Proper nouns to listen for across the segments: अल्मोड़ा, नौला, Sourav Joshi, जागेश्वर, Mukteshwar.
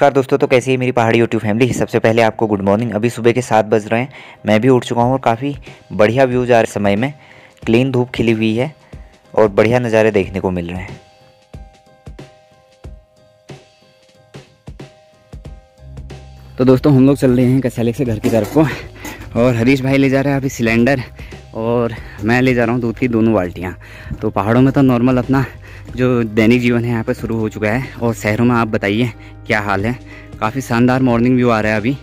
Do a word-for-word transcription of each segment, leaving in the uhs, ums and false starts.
नमस्कार दोस्तों, तो कैसी है मेरी पहाड़ी यूट्यूब फैमिली। सबसे पहले आपको गुड मॉर्निंग। अभी सुबह के सात बज रहे हैं, मैं भी उठ चुका हूँ और काफ़ी बढ़िया व्यूज़ आ रहे समय में। क्लीन धूप खिली हुई है और बढ़िया नज़ारे देखने को मिल रहे हैं। तो दोस्तों हम लोग चल रहे हैं कसैलिक से घर की तरफ को, और हरीश भाई ले जा रहे हैं अभी सिलेंडर और मैं ले जा रहा हूँ दूध की दोनों बाल्टियाँ। तो पहाड़ों में तो नॉर्मल अपना जो दैनिक जीवन है यहाँ पर शुरू हो चुका है, और शहरों में आप बताइए क्या हाल है। काफ़ी शानदार मॉर्निंग व्यू आ रहा है अभी।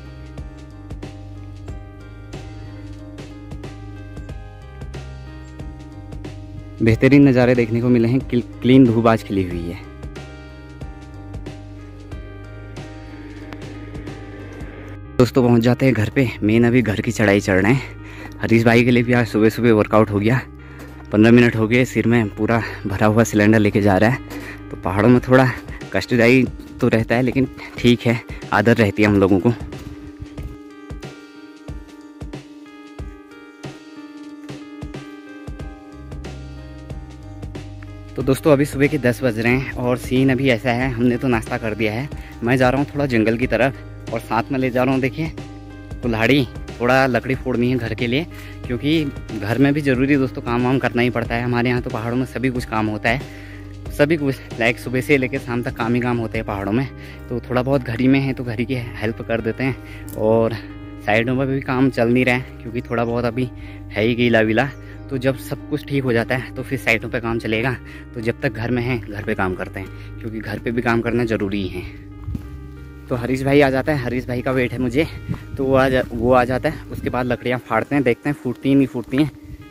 बेहतरीन नज़ारे देखने को मिले हैं, क्लीन धूप आज खिली हुई है। दोस्तों पहुँच जाते हैं घर पे। मेन अभी घर की चढ़ाई चढ़ रहे हैं। हरीश भाई के लिए भी आज सुबह सुबह वर्कआउट हो गया। पंद्रह मिनट हो गए, सिर में पूरा भरा हुआ सिलेंडर लेके जा रहा है। तो पहाड़ों में थोड़ा कष्टदायी तो रहता है, लेकिन ठीक है, आदत रहती है हम लोगों को। तो दोस्तों अभी सुबह के दस बज रहे हैं और सीन अभी ऐसा है, हमने तो नाश्ता कर दिया है। मैं जा रहा हूँ थोड़ा जंगल की तरफ और साथ में ले जा रहा हूँ देखिए कुल्हाड़ी। थोड़ा लकड़ी फोड़नी है घर के लिए, क्योंकि घर में भी ज़रूरी दोस्तों काम वाम करना ही पड़ता है। हमारे यहाँ तो पहाड़ों में सभी कुछ काम होता है, सभी कुछ, लाइक सुबह से लेकर शाम तक काम ही काम होते हैं पहाड़ों में। तो थोड़ा बहुत घर ही में है तो घर ही की हेल्प कर देते हैं, और साइडों में भी काम चल नहीं रहा है क्योंकि थोड़ा बहुत अभी है ही गीला वीला। तो जब सब कुछ ठीक हो जाता है तो फिर साइडों पर काम चलेगा। तो जब तक घर में है घर पर काम करते हैं, क्योंकि घर पर भी काम करना ज़रूरी है। तो हरीश भाई आ जाता है, हरीश भाई का वेट है मुझे, तो वो आ जा वो आ जाता है। उसके बाद लकड़ियाँ फाड़ते हैं, देखते हैं फूटती नहीं फूटती हैं।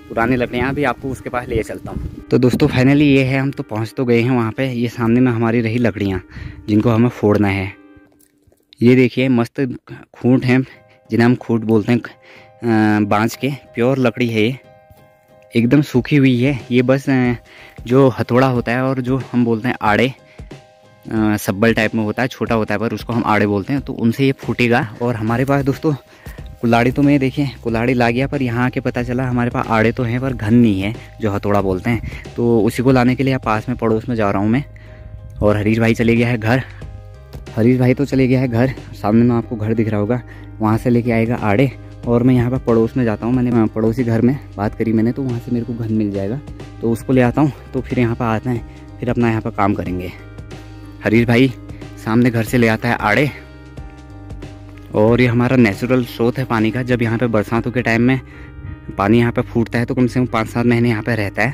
पुरानी लकड़ियाँ भी आपको उसके पास ले चलता हूँ। तो दोस्तों फाइनली ये है, हम तो पहुँच तो गए हैं वहाँ पे। ये सामने में हमारी रही लकड़ियाँ जिनको हमें फोड़ना है। ये देखिए मस्त खूंट हैं, जिन्हें हम खूंट बोलते हैं, बाँस के। प्योर लकड़ी है ये, एकदम सूखी हुई है। ये बस जो हथौड़ा होता है और जो हम बोलते हैं आड़े, सब्बल टाइप में होता है, छोटा होता है, पर उसको हम आड़े बोलते हैं। तो उनसे ये फूटेगा। और हमारे पास दोस्तों कुल्हाड़ी, तो मैं देखिए कुल्हाड़ी ला गया, पर यहाँ आके पता चला हमारे पास आड़े तो हैं पर घन नहीं है, जो हथौड़ा बोलते हैं। तो उसी को लाने के लिए पास में पड़ोस में जा रहा हूँ मैं। और हरीश भाई चले गया है घर। हरीश भाई तो चले गया है घर, सामने में आपको घर दिख रहा होगा, वहाँ से लेके आएगा आड़े। और मैं यहाँ पर पड़ोस में जाता हूँ, मैंने पड़ोसी घर में बात करी मैंने, तो वहाँ से मेरे को घन मिल जाएगा, तो उसको ले आता हूँ। तो फिर यहाँ पर आते हैं, फिर अपना यहाँ पर काम करेंगे। हरीश भाई सामने घर से ले आता है आड़े। और ये हमारा नेचुरल स्रोत है पानी का। जब यहाँ पे बरसातों के टाइम में पानी यहाँ पे फूटता है तो कम से कम पाँच सात महीने यहाँ पे रहता है।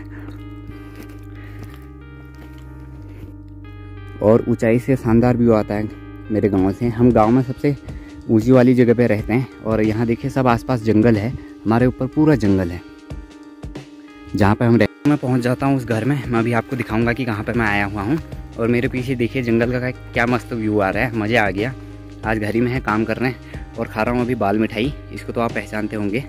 और ऊंचाई से शानदार व्यू आता है मेरे गांव से। हम गांव में सबसे ऊंची वाली जगह पे रहते हैं, और यहाँ देखिए सब आसपास जंगल है, हमारे ऊपर पूरा जंगल है जहाँ पर हम रहते हैं। मैं पहुँच जाता हूँ उस घर में, मैं अभी आपको दिखाऊँगा कि कहाँ पर मैं आया हुआ हूँ। और मेरे पीछे देखिए जंगल का क्या मस्त व्यू आ रहा है, मज़ा आ गया। आज घर ही में है, काम कर रहे हैं। और खा रहा हूँ अभी बाल मिठाई, इसको तो आप पहचानते होंगे।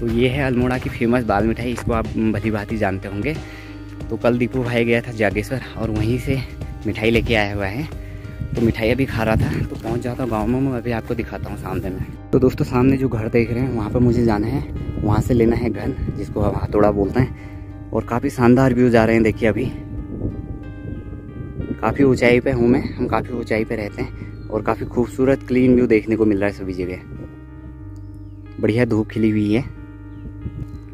तो ये है अल्मोड़ा की फेमस बाल मिठाई, इसको आप भली भांति जानते होंगे। तो कल दीपू भाई गया था जागेश्वर और वहीं से मिठाई लेके आया हुआ है, तो मिठाई अभी खा रहा था। तो पहुँच जाता हूँ गाँव में, मैं अभी आपको दिखाता हूँ सामने में। तो दोस्तों सामने जो घर देख रहे हैं वहाँ पर मुझे जाना है, वहाँ से लेना है घन, जिसको हम हथौड़ा बोलते हैं। और काफ़ी शानदार व्यूज़ आ रहे हैं देखिए। अभी काफ़ी ऊंचाई पे हूँ मैं, हम काफ़ी ऊंचाई पे रहते हैं, और काफ़ी खूबसूरत क्लीन व्यू देखने को मिल रहा है सभी जगह। बढ़िया धूप खिली हुई है।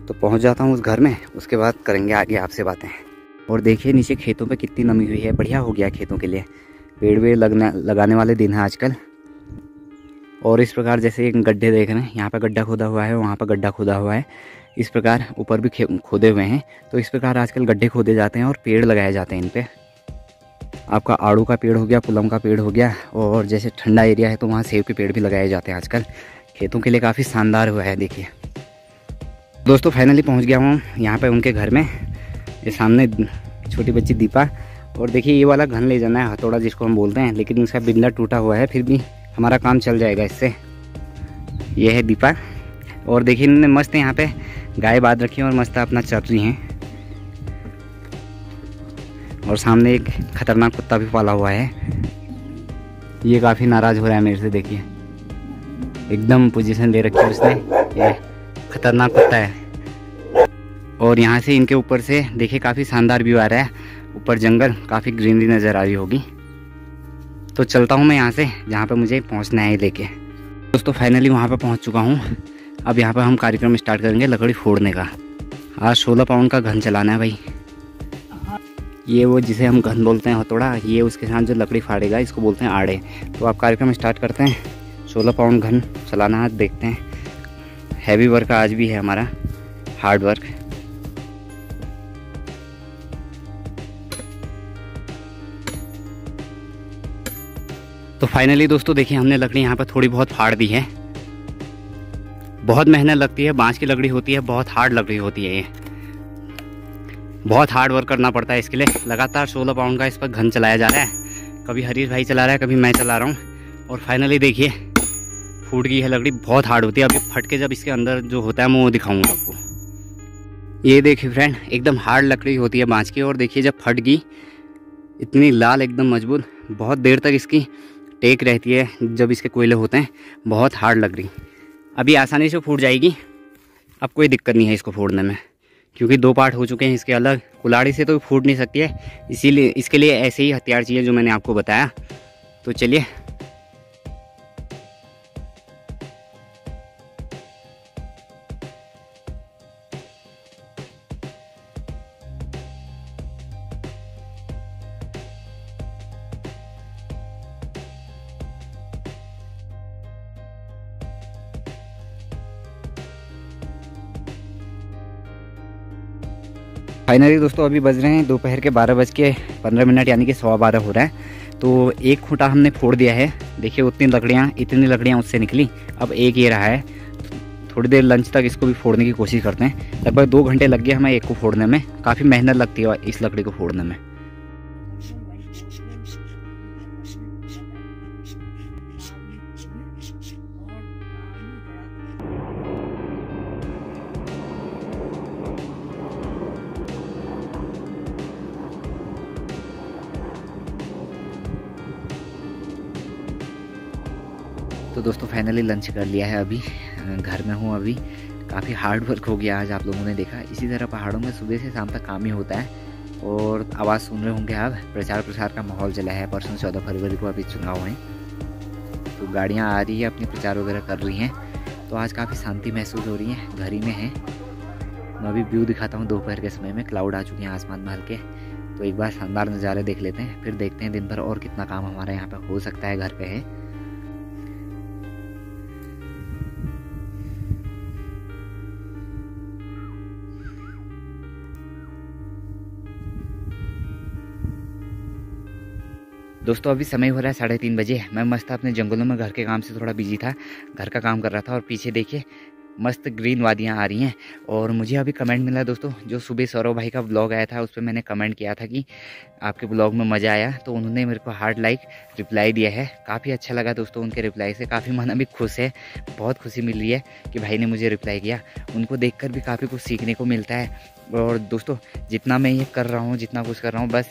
तो पहुँच जाता हूँ उस घर में, उसके बाद करेंगे आगे आपसे बातें। और देखिए नीचे खेतों पे कितनी नमी हुई है, बढ़िया हो गया खेतों के लिए। पेड़ वेड़ लगना लगाने वाले दिन है आजकल। और इस प्रकार जैसे गड्ढे देख रहे हैं, यहाँ पर गड्ढा खोदा हुआ है, वहाँ पर गड्ढा खोदा हुआ है, इस प्रकार ऊपर भी खोदे हुए हैं। तो इस प्रकार आजकल गड्ढे खोदे जाते हैं और पेड़ लगाए जाते हैं इन पर। आपका आड़ू का पेड़ हो गया, पुलम का पेड़ हो गया, और जैसे ठंडा एरिया है तो वहाँ सेब के पेड़ भी लगाए जाते हैं आजकल। खेतों के लिए काफ़ी शानदार हुआ है देखिए। दोस्तों फाइनली पहुँच गया हूँ यहाँ पे उनके घर में। ये सामने छोटी बच्ची दीपा। और देखिए ये वाला घन ले जाना है, हथौड़ा जिसको हम बोलते हैं, लेकिन इसका बिंदा टूटा हुआ है, फिर भी हमारा काम चल जाएगा इससे। ये है दीपा। और देखिए इन्होंने मस्त यहाँ पर गाय बांध रखी है और मस्त अपना चर रही हैं। और सामने एक खतरनाक कुत्ता भी पाला हुआ है, ये काफ़ी नाराज़ हो रहा है मेरे से देखिए, एकदम पोजीशन ले रखी है उसने। ये खतरनाक कुत्ता है। और यहाँ से इनके ऊपर से देखिए काफ़ी शानदार व्यू आ रहा है, ऊपर जंगल, काफ़ी ग्रीनरी नज़र आ रही होगी। तो चलता हूँ मैं यहाँ से, जहाँ पे मुझे पहुँचना है लेके। दोस्तों फाइनली वहाँ पे पहुँच चुका हूँ। अब यहाँ पे हम कार्यक्रम स्टार्ट करेंगे लकड़ी फोड़ने का। आज सोलह पाउंड का घन चलाना है भाई। ये वो जिसे हम घन बोलते हैं हथौड़ा, ये उसके साथ जो लकड़ी फाड़ेगा इसको बोलते हैं आड़े। तो आप कार्यक्रम स्टार्ट करते हैं। सोलह पाउंड घन चलाना है, देखते हैं। हैवी वर्क आज भी है हमारा, हार्ड वर्क। तो फाइनली दोस्तों देखिए हमने लकड़ी यहाँ पर थोड़ी बहुत फाड़ दी है। बहुत मेहनत लगती है, बाँस की लकड़ी होती है, बहुत हार्ड लकड़ी होती है ये। बहुत हार्ड वर्क करना पड़ता है इसके लिए। लगातार सोलह पाउंड का इस पर घन चलाया जा रहा है। कभी हरीश भाई चला रहा है, कभी मैं चला रहा हूँ। और फाइनली देखिए फूट गई है लकड़ी, बहुत हार्ड होती है। अभी फट के जब इसके अंदर जो होता है मैं वो दिखाऊंगा आपको। ये देखिए फ्रेंड, एकदम हार्ड लकड़ी होती है बाँस की। और देखिए जब फट गई, इतनी लाल एकदम मजबूत। बहुत देर तक इसकी टेक रहती है जब इसके कोयले होते हैं। बहुत हार्ड लग रही, अभी आसानी से फूट जाएगी। अब कोई दिक्कत नहीं है इसको फोड़ने में, क्योंकि दो पार्ट हो चुके हैं इसके अलग। कुल्हाड़ी से तो फूट नहीं सकती है, इसीलिए इसके लिए ऐसे ही हथियार चाहिए जो मैंने आपको बताया। तो चलिए फाइनली दोस्तों अभी बज रहे हैं दोपहर के बारह बज के पंद्रह मिनट, यानी कि सवा बारह हो रहा है। तो एक खूंटा हमने फोड़ दिया है। देखिए उतनी लकड़ियाँ इतनी लकड़ियाँ उससे निकली, अब एक ये रहा है। थोड़ी देर लंच तक इसको भी फोड़ने की कोशिश करते हैं। लगभग दो घंटे लग गए हमें एक को फोड़ने में। काफ़ी मेहनत लगती है इस लकड़ी को फोड़ने में। तो दोस्तों फाइनली लंच कर लिया है, अभी घर में हूँ। अभी काफ़ी हार्ड वर्क हो गया आज, आप लोगों ने देखा। इसी तरह पहाड़ों में सुबह से शाम तक काम ही होता है। और आवाज़ सुन रहे होंगे आप, प्रचार प्रसार का माहौल चला है। परसों चौदह फरवरी को अभी चुनाव हैं, तो गाड़ियाँ आ रही है, अपने प्रचार वगैरह कर रही हैं। तो आज काफ़ी शांति महसूस हो रही है, घर ही में है। मैं अभी व्यू दिखाता हूँ। दोपहर के समय में क्लाउड आ चुके हैं आसमान में हल्के, तो एक बार शानदार नज़ारे देख लेते हैं। फिर देखते हैं दिन भर और कितना काम हमारा यहाँ पर हो सकता है घर पर है। दोस्तों अभी समय हो रहा है साढ़े तीन बजे। मैं मस्त अपने जंगलों में घर के काम से थोड़ा बिजी था, घर का काम कर रहा था। और पीछे देखिए मस्त ग्रीन वादियाँ आ रही हैं। और मुझे अभी कमेंट मिला दोस्तों, जो सुबह सौरव भाई का ब्लॉग आया था उस पर मैंने कमेंट किया था कि आपके ब्लॉग में मज़ा आया। तो उन्होंने मेरे को हार्ट लाइक रिप्लाई दिया है। काफ़ी अच्छा लगा दोस्तों उनके रिप्लाई से। काफ़ी मन अभी खुश है, बहुत खुशी मिल रही है कि भाई ने मुझे रिप्लाई किया। उनको देख भी काफ़ी कुछ सीखने को मिलता है। और दोस्तों जितना मैं ये कर रहा हूँ, जितना कुछ कर रहा हूँ, बस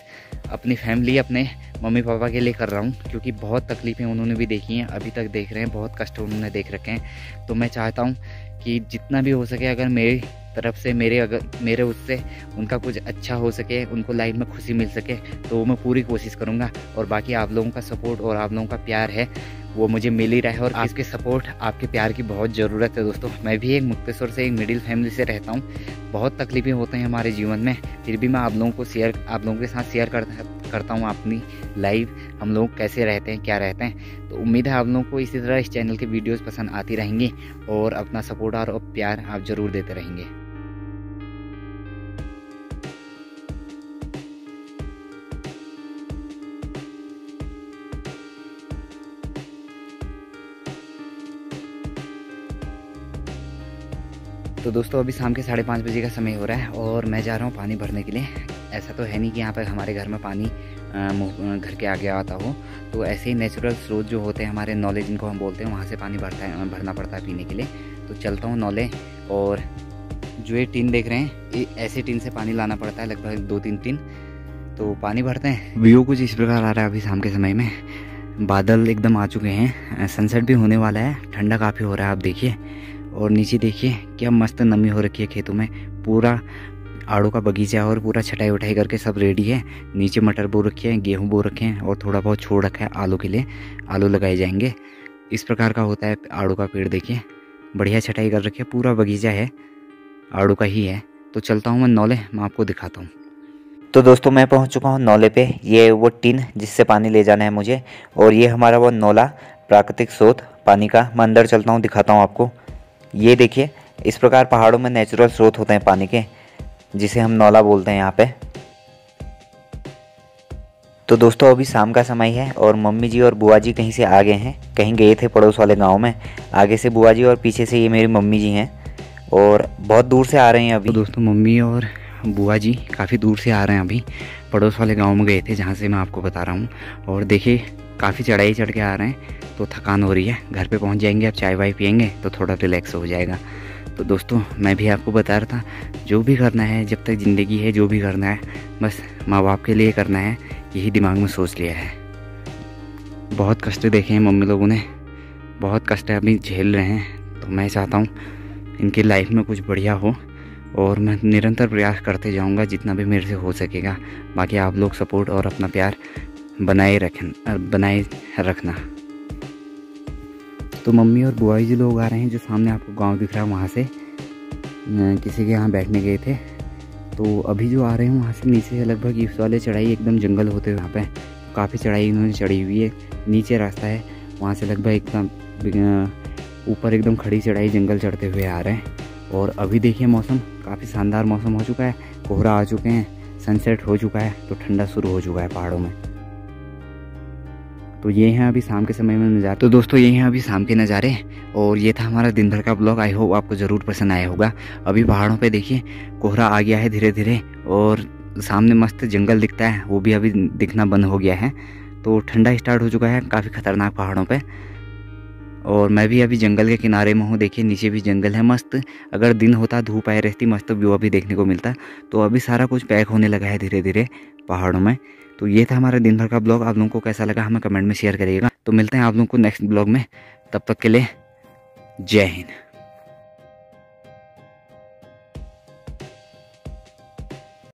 अपनी फैमिली, अपने मम्मी पापा के लिए कर रहा हूँ। क्योंकि बहुत तकलीफ़ें उन्होंने भी देखी हैं, अभी तक देख रहे हैं, बहुत कष्ट उन्होंने देख रखे हैं। तो मैं चाहता हूँ कि जितना भी हो सके, अगर मेरी तरफ से, मेरे अगर मेरे उससे उनका कुछ अच्छा हो सके, उनको लाइफ में खुशी मिल सके, तो मैं पूरी कोशिश करूँगा। और बाकी आप लोगों का सपोर्ट और आप लोगों का प्यार है वो मुझे मिल ही रहा है। और आपके सपोर्ट, आपके प्यार की बहुत ज़रूरत है दोस्तों। मैं भी एक मुक्तेश्वर से, एक मिडिल फैमिली से रहता हूँ। बहुत तकलीफ़ें होते हैं हमारे जीवन में, फिर भी मैं आप लोगों को शेयर आप लोगों के साथ शेयर कर, करता हूँ अपनी लाइफ, हम लोग कैसे रहते हैं, क्या रहते हैं। तो उम्मीद है आप लोगों को इसी तरह इस चैनल की वीडियोज़ पसंद आती रहेंगी। और अपना सपोर्ट और प्यार आप ज़रूर देते रहेंगे। तो दोस्तों अभी शाम के साढ़े पाँच बजे का समय हो रहा है और मैं जा रहा हूँ पानी भरने के लिए। ऐसा तो है नहीं कि यहाँ पर हमारे घर में पानी आ, घर के आगे आता हो। तो ऐसे ही नेचुरल स्रोत जो होते हैं हमारे, नॉले जिनको हम बोलते हैं, वहाँ से पानी भरता है भरना पड़ता है पीने के लिए। तो चलता हूँ नॉले। और जो ये टीन देख रहे हैं, ऐसे टीन से पानी लाना पड़ता है, लगभग दो तीन टीन। तो पानी भरते हैं। व्यू कुछ इस प्रकार आ रहा है अभी शाम के समय में। बादल एकदम आ चुके हैं, सनसेट भी होने वाला है, ठंडा काफ़ी हो रहा है आप देखिए। और नीचे देखिए क्या मस्त नमी हो रखी है खेतों में। पूरा आड़ू का बगीचा और पूरा छटाई उठाई करके सब रेडी है। नीचे मटर बो रखे हैं, गेहूँ बो रखे हैं और थोड़ा बहुत छोड़ रखा है आलू के लिए, आलू लगाए जाएंगे। इस प्रकार का होता है आड़ू का पेड़। देखिए बढ़िया छटाई कर रखी है, पूरा बगीचा है आड़ू का ही है। तो चलता हूँ मैं नौले, मैं आपको दिखाता हूँ। तो दोस्तों मैं पहुँच चुका हूँ नौले पे। ये वो टिन जिससे पानी ले जाना है मुझे, और ये हमारा वो नौला प्राकृतिक स्रोत पानी का। मैं अंदर चलता हूँ, दिखाता हूँ आपको। ये देखिए इस प्रकार पहाड़ों में नेचुरल स्रोत होते हैं पानी के, जिसे हम नौला बोलते हैं यहाँ पे। तो दोस्तों अभी शाम का समय है और मम्मी जी और बुआ जी कहीं से आ गए हैं, कहीं गए थे पड़ोस वाले गाँव में। आगे से बुआ जी और पीछे से ये मेरी मम्मी जी हैं और बहुत दूर से आ रहे हैं अभी। तो दोस्तों मम्मी और बुआ जी काफ़ी दूर से आ रहे हैं, अभी पड़ोस वाले गांव में गए थे जहां से मैं आपको बता रहा हूं। और देखिए काफ़ी चढ़ाई चढ़ के आ रहे हैं तो थकान हो रही है। घर पे पहुंच जाएंगे, आप चाय वाय पियेंगे तो थोड़ा रिलैक्स हो जाएगा। तो दोस्तों मैं भी आपको बता रहा था, जो भी करना है जब तक ज़िंदगी है, जो भी करना है बस माँ बाप के लिए करना है, यही दिमाग में सोच लिया है। बहुत कष्ट देखे हैं मम्मी लोगों ने, बहुत कष्ट अभी झेल रहे हैं। तो मैं चाहता हूँ इनकी लाइफ में कुछ बढ़िया हो और मैं निरंतर प्रयास करते जाऊंगा जितना भी मेरे से हो सकेगा। बाकी आप लोग सपोर्ट और अपना प्यार बनाए रखें, बनाए रखना। तो मम्मी और बुआ जी लोग आ रहे हैं, जो सामने आपको गांव दिख रहा है वहाँ से किसी के यहाँ बैठने गए थे। तो अभी जो आ रहे हैं वहाँ से नीचे से लगभग इस वाले चढ़ाई एकदम जंगल होते हुए, यहाँ पर काफ़ी चढ़ाई इन्होंने चढ़ी हुई है। नीचे रास्ता है, वहाँ से लगभग एकदम ऊपर एकदम खड़ी चढ़ाई जंगल चढ़ते हुए आ रहे हैं। और अभी देखिए मौसम काफ़ी शानदार मौसम हो चुका है, कोहरा आ चुके हैं, सनसेट हो चुका है, तो ठंडा शुरू हो चुका है पहाड़ों में। तो ये हैं अभी शाम के समय में नज़ारे। तो दोस्तों ये हैं अभी शाम के नज़ारे। और ये था हमारा दिन भर का ब्लॉग। आई होप आपको ज़रूर पसंद आया होगा। अभी पहाड़ों पे देखिए कोहरा आ गया है धीरे धीरे और सामने मस्त जंगल दिखता है, वो भी अभी दिखना बंद हो गया है। तो ठंडा स्टार्ट हो चुका है काफ़ी ख़तरनाक पहाड़ों पर। और मैं भी अभी जंगल के किनारे में हूँ। देखिए नीचे भी जंगल है मस्त। अगर दिन होता, धूप आए रहती, मस्त व्यू अभी देखने को मिलता। तो अभी सारा कुछ पैक होने लगा है धीरे धीरे पहाड़ों में। तो ये था हमारा दिन भर का ब्लॉग। आप लोगों को कैसा लगा हमें कमेंट में शेयर करिएगा। तो मिलते हैं आप लोगों को नेक्स्ट ब्लॉग में, तब तक के लिए जय हिंद।